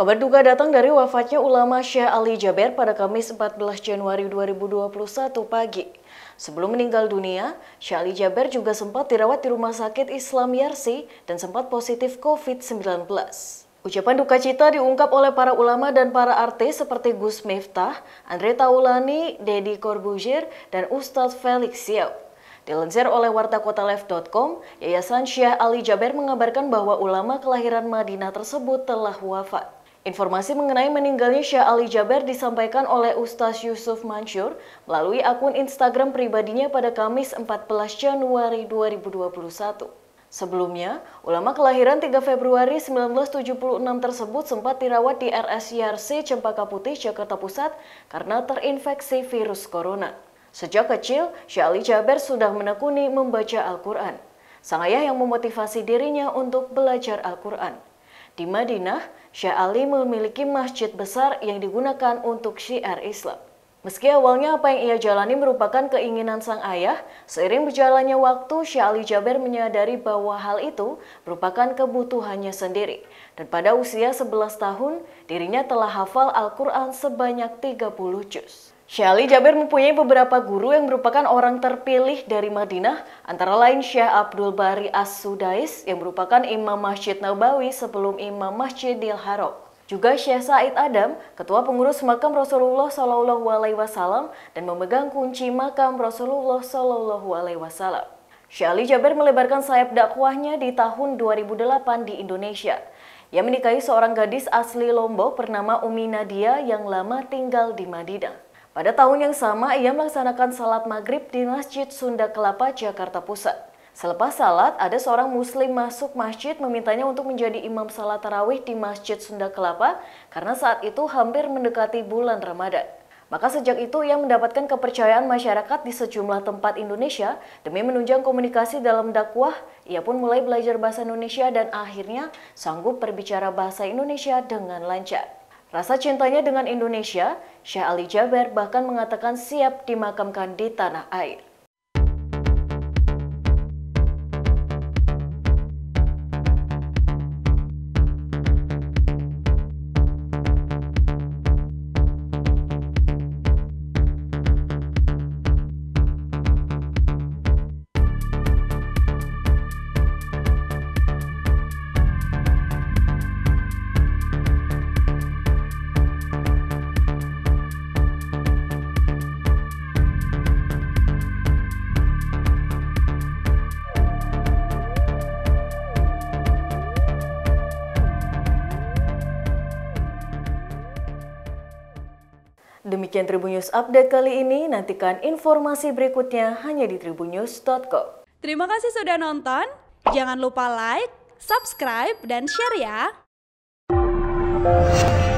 Kabar duka datang dari wafatnya ulama Syekh Ali Jaber pada Kamis 14 Januari 2021 pagi. Sebelum meninggal dunia, Syekh Ali Jaber juga sempat dirawat di Rumah Sakit Islam Yarsi dan sempat positif COVID-19. Ucapan duka cita diungkap oleh para ulama dan para artis seperti Gus Miftah, Andre Taulany, Dedi Corbuzier, dan Ustaz Felix Siauw. Dilansir oleh wartakotalive.com, Yayasan Syekh Ali Jaber mengabarkan bahwa ulama kelahiran Madinah tersebut telah wafat. Informasi mengenai meninggalnya Syekh Ali Jaber disampaikan oleh Ustaz Yusuf Mansyur melalui akun Instagram pribadinya pada Kamis 14 Januari 2021. Sebelumnya, ulama kelahiran 3 Februari 1976 tersebut sempat dirawat di RS YRC Cempaka Putih, Jakarta Pusat karena terinfeksi virus corona. Sejak kecil, Syekh Ali Jaber sudah menekuni membaca Al-Quran. Sang ayah yang memotivasi dirinya untuk belajar Al-Quran. Di Madinah, Syekh Ali memiliki masjid besar yang digunakan untuk syiar Islam. Meski awalnya apa yang ia jalani merupakan keinginan sang ayah, seiring berjalannya waktu, Syekh Ali Jaber menyadari bahwa hal itu merupakan kebutuhannya sendiri. Dan pada usia 11 tahun, dirinya telah hafal Al-Quran sebanyak 30 juz. Syekh Ali Jaber mempunyai beberapa guru yang merupakan orang terpilih dari Madinah, antara lain Syekh Abdul Bari As-Sudais yang merupakan Imam Masjid Nabawi sebelum Imam Masjidil Haram. Juga Syekh Said Adam, ketua pengurus Makam Rasulullah SAW dan memegang kunci Makam Rasulullah SAW. Syekh Ali Jaber melebarkan sayap dakwahnya di tahun 2008 di Indonesia. Ia menikahi seorang gadis asli Lombok bernama Umi Nadia yang lama tinggal di Madinah. Pada tahun yang sama, ia melaksanakan salat maghrib di Masjid Sunda Kelapa, Jakarta Pusat. Selepas salat, ada seorang muslim masuk masjid memintanya untuk menjadi imam salat tarawih di Masjid Sunda Kelapa karena saat itu hampir mendekati bulan Ramadhan. Maka sejak itu ia mendapatkan kepercayaan masyarakat di sejumlah tempat Indonesia. Demi menunjang komunikasi dalam dakwah, ia pun mulai belajar bahasa Indonesia dan akhirnya sanggup berbicara bahasa Indonesia dengan lancar. Rasa cintanya dengan Indonesia, Syekh Ali Jaber bahkan mengatakan siap dimakamkan di tanah air. Demikian Tribun News Update kali ini, nantikan informasi berikutnya hanya di Tribunnews.com. Terima kasih sudah nonton, jangan lupa like, subscribe, dan share ya!